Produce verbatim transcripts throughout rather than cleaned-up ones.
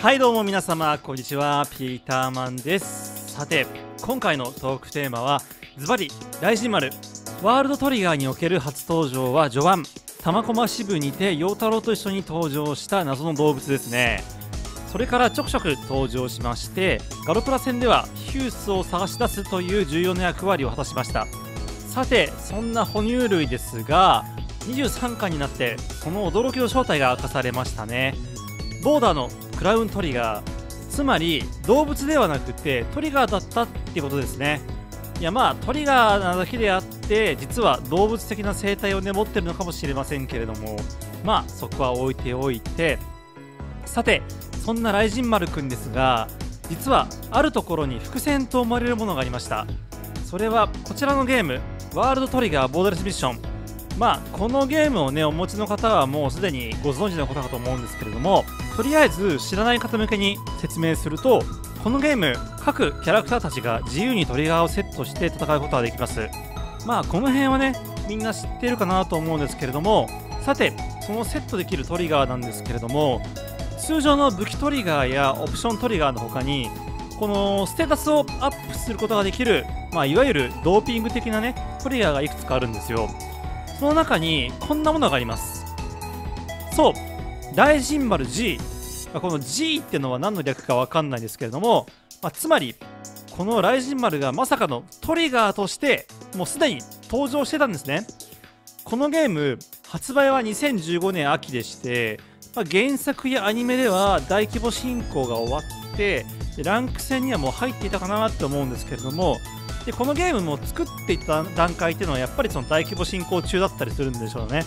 はいどうも皆様こんにちは、ピーターマンです。さて今回のトークテーマはズバリ雷神丸ワールドトリガーにおける初登場は序盤玉駒支部にて陽太郎と一緒に登場した謎の動物ですね。それからちょくちょく登場しましてガロプラ戦ではヒュースを探し出すという重要な役割を果たしました。さてそんな哺乳類ですがにじゅうさんかんになってその驚きの正体が明かされましたね。ボーダーのクラウントリガー、つまり動物ではなくてトリガーだったってことですね。いやまあトリガーなだけであって実は動物的な生態をね持ってるのかもしれませんけれども、まあそこは置いておいて、さてそんな雷神丸くんですが実はあるところに伏線と思われるものがありました。それはこちらのゲームワールドトリガーボーダレスミッション、まあこのゲームをねお持ちの方はもうすでにご存知のことかと思うんですけれども、とりあえず知らない方向けに説明すると、このゲーム各キャラクターたちが自由にトリガーをセットして戦うことができます。まあこの辺はねみんな知ってるかなと思うんですけれども、さてそのセットできるトリガーなんですけれども、通常の武器トリガーやオプショントリガーの他にこのステータスをアップすることができる、まあ、いわゆるドーピング的なねトリガーがいくつかあるんですよ。その中にこんなものがあります。そう雷神丸 G、 この G ってのは何の略か分かんないんですけれども、まあ、つまりこの雷神丸がまさかのトリガーとしてもうすでに登場してたんですね。このゲーム発売はにせんじゅうごねん秋でして、まあ、原作やアニメでは大規模進行が終わってランク戦にはもう入っていたかなって思うんですけれども、でこのゲームも作っていった段階っていうのはやっぱりその大規模進行中だったりするんでしょうね。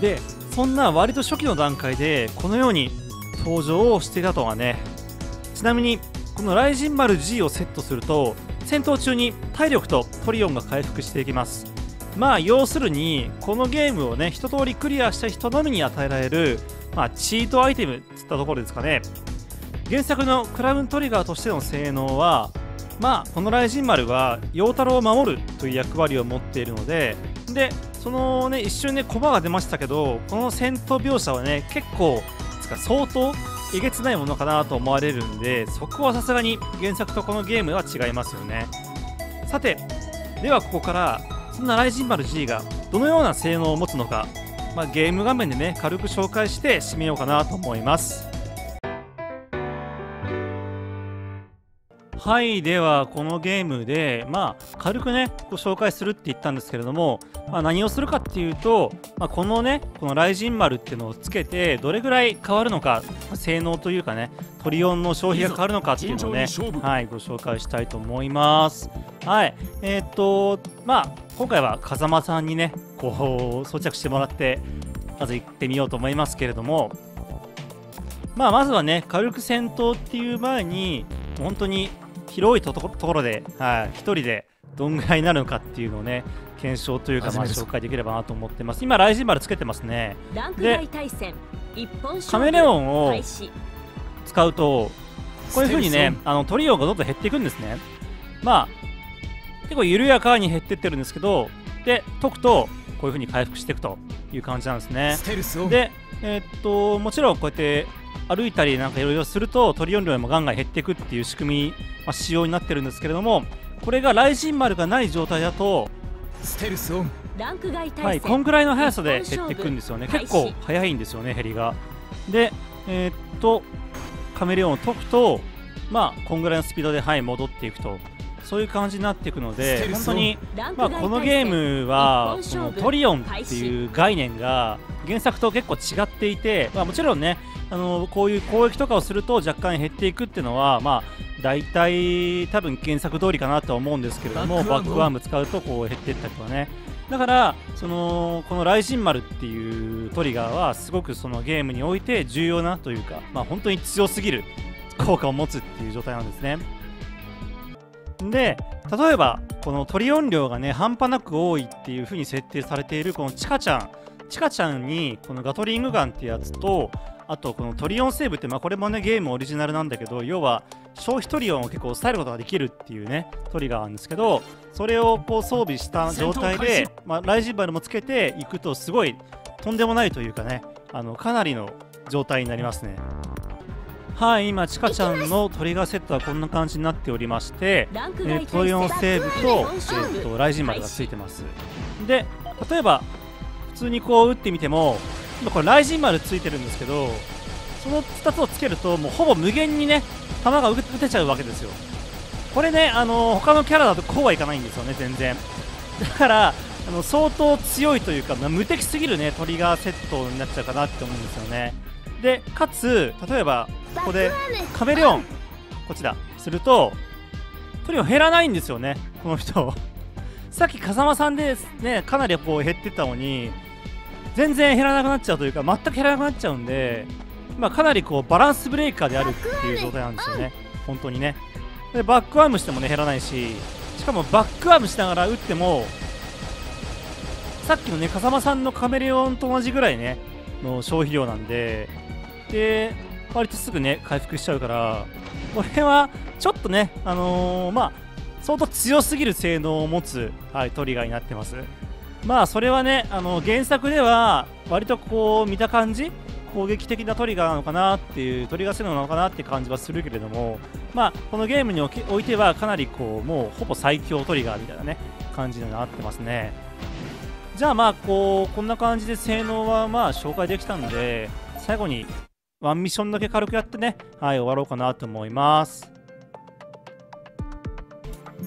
でそんな割と初期の段階でこのように登場をしていたとはね。ちなみにこの雷神丸 G をセットすると戦闘中に体力とトリオンが回復していきます。まあ要するにこのゲームをね一通りクリアした人のみに与えられる、まあ、チートアイテムっていったところですかね。原作のクラウントリガーとしての性能はまあこの雷神丸は陽太郎を守るという役割を持っているので、でそのね一瞬ね駒が出ましたけど、この戦闘描写はね結構つか相当えげつないものかなと思われるんで、そこはさすがに原作とこのゲームは違いますよね。さてではここからそんな雷神丸 G がどのような性能を持つのか、まあ、ゲーム画面でね軽く紹介して締めようかなと思います。はい、ではこのゲームでまあ軽くねご紹介するって言ったんですけれども、まあ、何をするかっていうと、まあ、このねこの雷神丸っていうのをつけてどれぐらい変わるのか、性能というかねトリオンの消費が変わるのかっていうのをね、はい、ご紹介したいと思います。はいえー、っとまあ今回は風間さんにねこう装着してもらってまず行ってみようと思いますけれども、まあまずはね軽く戦闘っていう前に本当に広いところで、はい、ひとりでどんぐらいになるのかっていうのをね検証というか、まあ紹介できればなと思ってます。今雷神丸つけてますね。でカメレオンを使うとこういうふうにねあのトリオンがどんどん減っていくんですね。まあ結構緩やかに減ってってるんですけど、で解くとこういうふうに回復していくという感じなんですね。でえー、っともちろんこうやって歩いたりなんかいろいろするとトリオン量もガンガン減っていくっていう仕組み、まあ、仕様になってるんですけれども、これが雷神丸がない状態だとステルスオン、はい、こんぐらいの速さで減っていくんですよね。結構速いんですよね減りが。でえー、っとカメレオンを解くとまあこんぐらいのスピードではい戻っていくと、そういう感じになっていくので本当に、まあ、このゲームはこのトリオンっていう概念が原作と結構違っていて、まあ、もちろんねあのこういう攻撃とかをすると若干減っていくっていうのはまあ大体多分原作通りかなとは思うんですけれども、バックワーム使うとこう減っていったりとかね。だからそのこの雷神丸っていうトリガーはすごくそのゲームにおいて重要なというか、まあ、本当に強すぎる効果を持つっていう状態なんですね。で例えばこのトリオン量がね半端なく多いっていう風に設定されているこのチカちゃんチカちゃんにこのガトリングガンってやつと、あとこのトリオンセーブって、まあ、これもねゲームオリジナルなんだけど、要は消費トリオンを結構抑えることができるっていうねトリガーなんですけど、それをこう装備した状態でまあ雷神丸もつけていくとすごいとんでもないというかね、あのかなりの状態になりますね。はい、今ちかちゃんのトリガーセットはこんな感じになっておりまして、トリオンセーブと雷神丸がついてます。で例えば普通にこう打ってみても、今これ雷神丸ついてるんですけど、そのふたつをつけるともうほぼ無限にね弾が打てちゃうわけですよ。これね、あのー、他のキャラだとこうはいかないんですよね、全然。だからあの相当強いというか無敵すぎるねトリガーセットになっちゃうかなって思うんですよね。でかつ例えばここでカメレオンこっちだするとトリオン減らないんですよね、この人。さっき風間さんでねかなりこう減ってったのに全然減らなくなっちゃうというか、全く減らなくなっちゃうんで、まあ、かなりこうバランスブレーカーであるっていう状態なんですよね、本当にね。でバックアームしてもね減らないし、しかもバックアームしながら打ってもさっきのね風間さんのカメレオンと同じぐらいねの消費量なんで、で割とすぐね回復しちゃうから、これはちょっとねあのー、まあ相当強すぎる性能を持つ、はい、トリガーになってます。まあそれはねあの原作では割とこう見た感じ攻撃的なトリガーなのかなっていう、トリガー性能なのかなって感じはするけれども、まあこのゲームにおいてはかなりこうもうほぼ最強トリガーみたいなね感じになってますね。じゃあまあこうこんな感じで性能はまあ紹介できたんで、最後にワンミッションだけ軽くやってね、はい、終わろうかなと思います。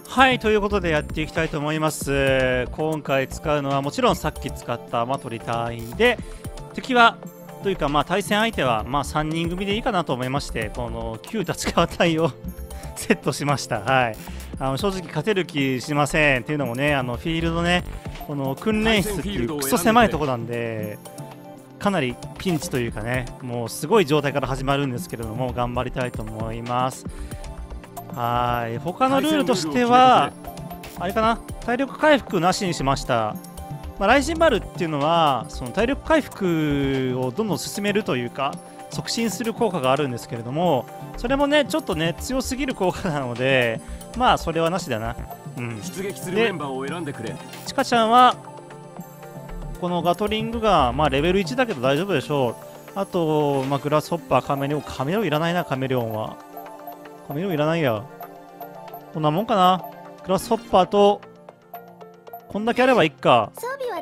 はい、ということでやっていきたいと思います。今回使うのはもちろんさっき使ったマトリ隊員で、敵はというかまあ対戦相手はまあさんにん組でいいかなと思いまして、この旧立川隊をセットしました。はい、あの正直勝てる気しませんっていうのもね、あのフィールドねこの訓練室っていうクソ狭いとこなんでかなりピンチというかね、もうすごい状態から始まるんですけれども頑張りたいと思います。はい、他のルールとしてはあれかな、体力回復なしにしました。まあ、雷神丸っていうのはその体力回復をどんどん進めるというか促進する効果があるんですけれども、それもねちょっとね強すぎる効果なのでまあそれはなしだな。うん、出撃するメンバーを選んでくれ。ちかちゃんはこのガトリングがまあレベルいちだけど大丈夫でしょう。あと、まあ、グラスホッパー、カメレオン、カメレオンいらないな、カメレオンはカメレオンいらないや。こんなもんかな。グラスホッパーとこんだけあればいっか。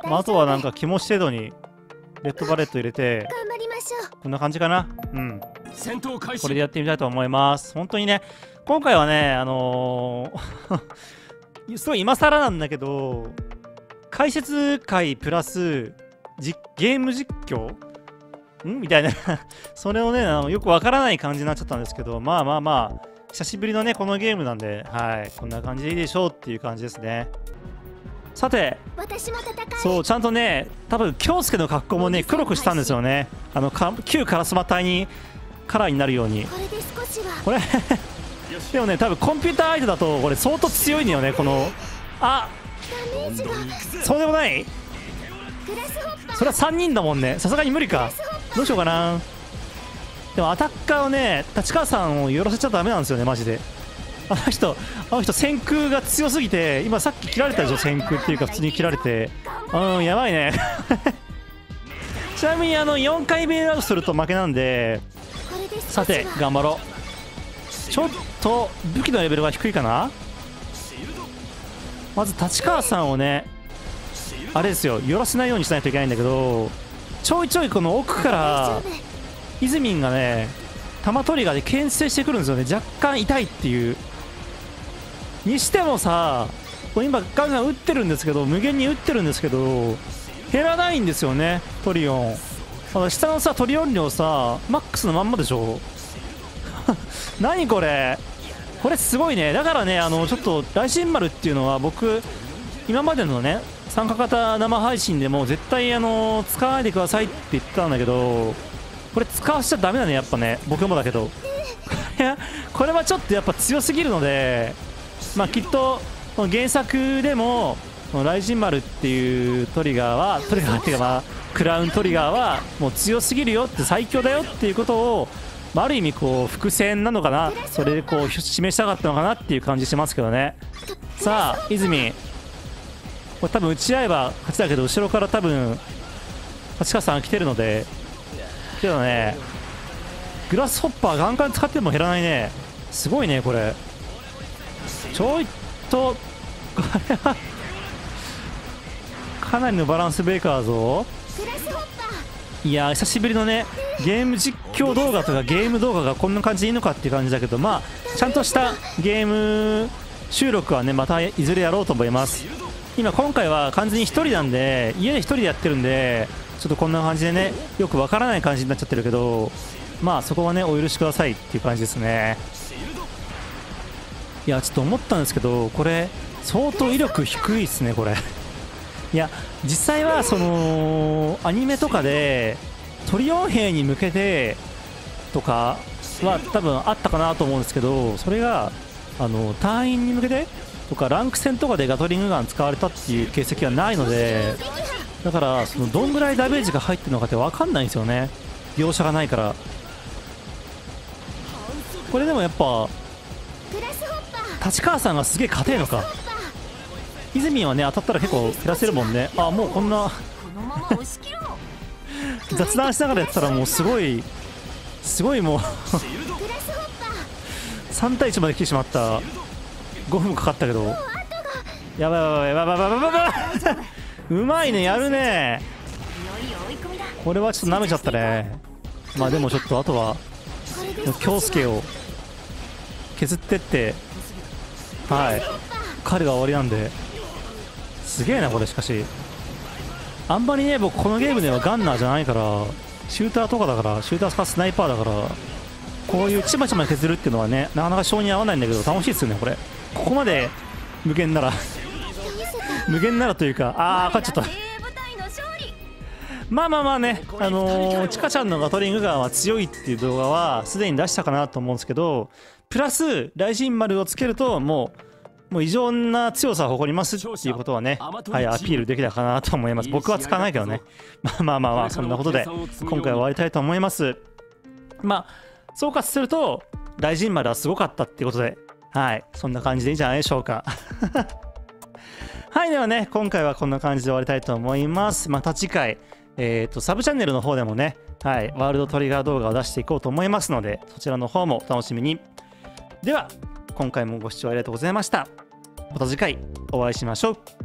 まあ、あとはなんか気持ち程度にレッドバレット入れてこんな感じかな。うん、これでやってみたいと思います。本当にね今回はねあのー、すごい今更なんだけど解説会プラスじゲーム実況んみたいなそれをねあのよくわからない感じになっちゃったんですけど、まあまあまあ久しぶりのねこのゲームなんで、はい、こんな感じでいいでしょうっていう感じですね。さて、そうちゃんとね多分京介の格好もね黒くしたんですよね、あのか旧カラスマ隊にカラーになるように。これでもね多分コンピューター相手だとこれ相当強いんだよね、このあそうでもない、それはさんにんだもんね、さすがに無理か。どうしようかな。でもアタッカーをね立川さんを寄らせちゃダメなんですよね、マジで。あの人、あの人、旋空が強すぎて、今さっき切られたでしょ、旋空っていうか、普通に切られて、うん、やばいね。ちなみに、あのよんかいめアウトすると負けなんで、さて、頑張ろう。ちょっと、武器のレベルが低いかな。まず、立川さんをね、あれですよ、寄らせないようにしないといけないんだけど、ちょいちょいこの奥から、泉がね、玉トリガーで牽制してくるんですよね、若干痛いっていう。にしてもさ、これ今ガンガン打ってるんですけど、無限に打ってるんですけど減らないんですよね、トリオン。あの下のさトリオン量さマックスのまんまでしょ何これ、これすごいね。だからねあのちょっと雷神丸っていうのは僕今までのね参加型生配信でも絶対あの使わないでくださいって言ってたんだけど、これ使わせちゃダメだねやっぱね、僕もだけどこれはちょっとやっぱ強すぎるので、まあきっと原作でも雷神丸っていうトリガーはトリガーっていうかまあクラウントリガーはもう強すぎるよって、最強だよっていうことを、まあ、ある意味こう伏線なのかな、それでこう示したかったのかなっていう感じしますけどね。さあ泉、これ多分打ち合えば勝ちだけど後ろから多分立川さん来てるのでけどね、グラスホッパーガンガン使っても減らないね。すごいねこれ。ちょいとこれはかなりのバランスベーカーぞ。いやー久しぶりのねゲーム実況動画とかゲーム動画がこんな感じでいいのかっていう感じだけど、まあちゃんとしたゲーム収録はねまたいずれやろうと思います。今今回は完全にひとりなんで、家でひとりでやってるんでちょっとこんな感じでねよくわからない感じになっちゃってるけど、まあそこはねお許しくださいっていう感じですね。いやちょっと思ったんですけど、これ相当威力低いっすねこれ。いや実際はそのアニメとかでトリオン兵に向けてとかは多分あったかなと思うんですけど、それがあの隊員に向けてとかランク戦とかでガトリングガン使われたっていう形跡はないので、だからそのどんぐらいダメージが入ってるのかって分かんないんですよね、描写がないから。これでもやっぱ立川さんがすげえ硬いのか。泉はね当たったら結構減らせるもんね。あもうこんな雑談しながらやってたらもうすごいすごいもうさんたいいちまで来てしまった。ごふんかかったけどやばいやばいやばいやばいやばいやばいうまいねやるね。これはちょっと舐めちゃったね。まあでもちょっとあとは京介を削ってって、はい彼が終わりなんで。すげえなこれ。しかしあんまりね僕このゲームではガンナーじゃないから、シューターとかだから、シューターかスナイパーだから、こういうちまちま削るっていうのはねなかなか性に合わないんだけど楽しいですよねこれ。ここまで無限なら無限ならというか、ああ勝っちゃったまあまあまあね、あのー、ちかちゃんのガトリングガンは強いっていう動画はすでに出したかなと思うんですけど、プラス雷神丸をつけるともうもう異常な強さを誇りますっていうことはね、はい、アピールできたかなと思います。僕は使わないけどね。まあまあまあまあそんなことで今回は終わりたいと思います。まあ総括すると大神丸はすごかったってことで、はいそんな感じでいいんじゃないでしょうかはいではね今回はこんな感じで終わりたいと思います。また次回えーとサブチャンネルの方でもね、はいワールドトリガー動画を出していこうと思いますので、そちらの方もお楽しみに。では今回もご視聴ありがとうございました。また次回お会いしましょう。